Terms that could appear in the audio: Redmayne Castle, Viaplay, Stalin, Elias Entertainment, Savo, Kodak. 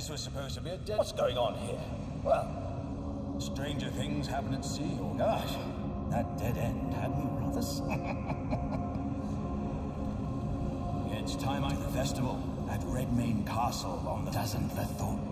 This was supposed to be a dead... What's going on here? Well, stranger things happen at sea, or... Gosh, that dead end, hadn't you, brothers? It's time I... The festival at Redmayne Castle on the... Doesn't the thought